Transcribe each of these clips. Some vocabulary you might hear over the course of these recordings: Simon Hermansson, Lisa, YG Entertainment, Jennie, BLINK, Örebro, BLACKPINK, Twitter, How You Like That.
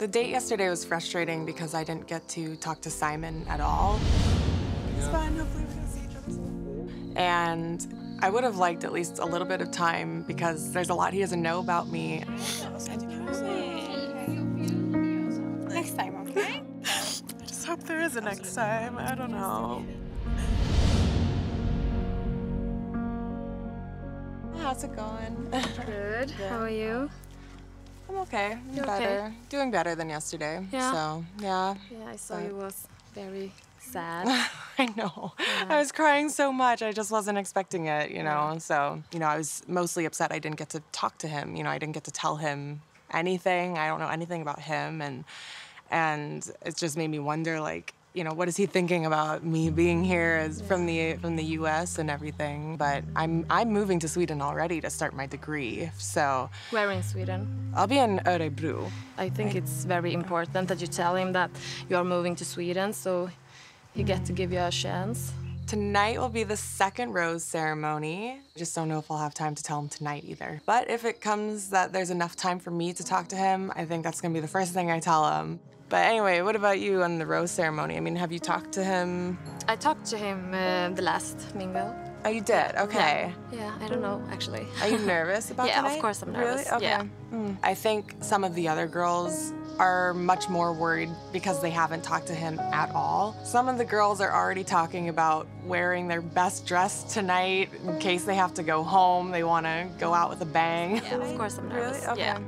The date yesterday was frustrating because I didn't get to talk to Simon at all. Yeah. It's fine, hopefully we can see each other. And I would have liked at least a little bit of time because there's a lot he doesn't know about me. Next time, okay? I just hope there is a next time. I don't know. How's it going? Good. How are you? I'm okay. I'm better. Okay? Doing better than yesterday. Yeah. So, yeah. Yeah, I saw you was very sad. I know. Yeah. I was crying so much. I just wasn't expecting it, you know. Yeah. So, you know, I was mostly upset I didn't get to talk to him. You know, I didn't get to tell him anything. I don't know anything about him. And it just made me wonder, like, you know, what is he thinking about me being here from the U.S. and everything? But I'm moving to Sweden already to start my degree, so... Where in Sweden? I'll be in Örebro. I think it's very important that you tell him that you are moving to Sweden, so he gets to give you a chance. Tonight will be the second rose ceremony. Just don't know if I'll have time to tell him tonight either. But if it comes that there's enough time for me to talk to him, I think that's gonna be the first thing I tell him. But anyway, what about you on the rose ceremony? I mean, have you talked to him? I talked to him the last mingle. Oh, you did? Okay. Yeah, I don't know, actually. Are you nervous about tonight? Yeah, of course I'm nervous. Really? Okay. Yeah. I think some of the other girls are much more worried because they haven't talked to him at all. Some of the girls are already talking about wearing their best dress tonight in case they have to go home. They want to go out with a bang. Yeah, of course I'm nervous. Really? Okay. Yeah.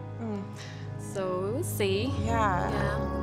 So, we'll see. Yeah.